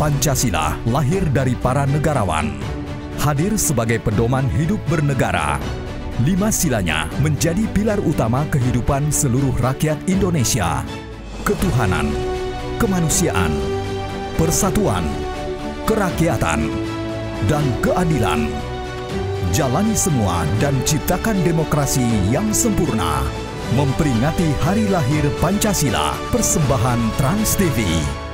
Pancasila lahir dari para negarawan, hadir sebagai pedoman hidup bernegara. 5 silanya menjadi pilar utama kehidupan seluruh rakyat Indonesia. Ketuhanan, kemanusiaan, persatuan, kerakyatan, dan keadilan. Jalani semua dan ciptakan demokrasi yang sempurna. Memperingati hari lahir Pancasila, persembahan TransTV.